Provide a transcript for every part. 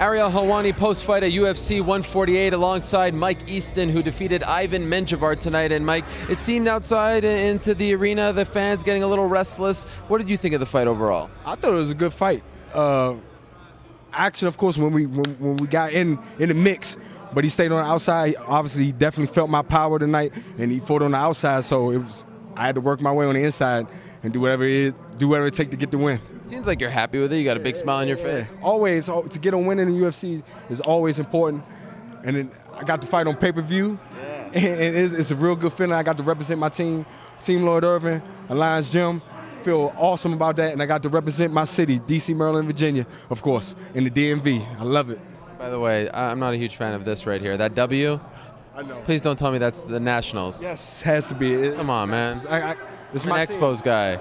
Ariel Helwani post-fight at UFC 148 alongside Mike Easton, who defeated Ivan Menjivar tonight. And Mike, it seemed outside into the arena, the fans getting a little restless. What did you think of the fight overall? I thought it was a good fight. Action, of course, when we got in the mix, but he stayed on the outside. Obviously, he definitely felt my power tonight, and he fought on the outside. So it was, I had to work my way on the inside and do whatever it takes to get the win. Seems like you're happy with it. You got a big smile on your face. Always. To get a win in the UFC is always important. And then I got to fight on pay-per-view. Yeah. And it's a real good feeling. I got to represent my team, Team Lloyd Irvin, Alliance Gym. Feel awesome about that. And I got to represent my city, D.C., Maryland, Virginia, of course, in the DMV. I love it. By the way, I'm not a huge fan of this right here. That W? I know. Please don't tell me that's the Nationals. Yes, has to be. Come on, man. It's my Expos guy.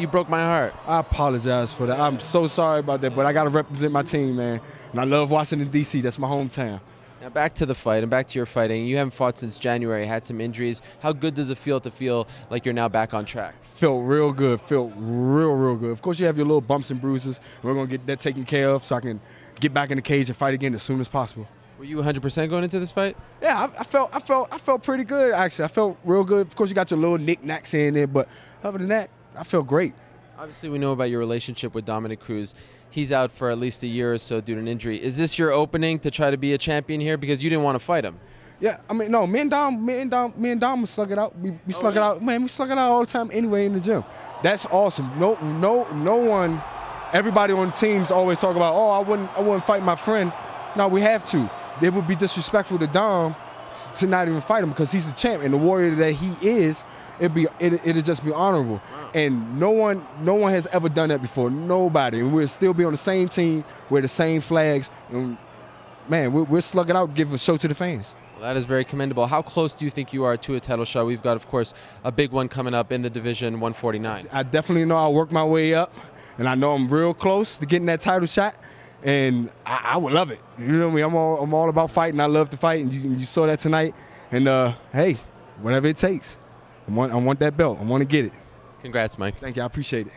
You broke my heart. I apologize for that. I'm so sorry about that, but I got to represent my team, man. And I love Washington, D.C. That's my hometown. Now back to the fight and back to your fighting. You haven't fought since January, had some injuries. How good does it feel to feel like you're now back on track? Feel real good. Feel real, real good. Of course, you have your little bumps and bruises. We're going to get that taken care of so I can get back in the cage and fight again as soon as possible. Were you 100% going into this fight? Yeah, I felt pretty good, actually. I felt real good. Of course, you got your little knickknacks in there, but other than that, I felt great. Obviously, we know about your relationship with Dominic Cruz. He's out for at least a year or so due to an injury. Is this your opening to try to be a champion here? Because you didn't want to fight him. Yeah, I mean, no, me and Dom slug it out. We slug it out. Man, we slug it out all the time anyway in the gym. That's awesome. No one, everybody on teams always talk about, oh, I wouldn't fight my friend. No, we have to. It would be disrespectful to Dom to not even fight him because he's the champ and the warrior that he is. It'd just be honorable. Wow. And no one has ever done that before. Nobody. And we'll still be on the same team, wear the same flags, and man, we're slugging out, give a show to the fans. Well, that is very commendable. How close do you think you are to a title shot? We've got, of course, a big one coming up in the division 149. I definitely know I'll work my way up, and I know I'm real close to getting that title shot. And I would love it. You know me. I'm all about fighting. I love to fight, and you saw that tonight. And hey, whatever it takes, I want that belt. I want to get it. Congrats, Mike. Thank you. I appreciate it.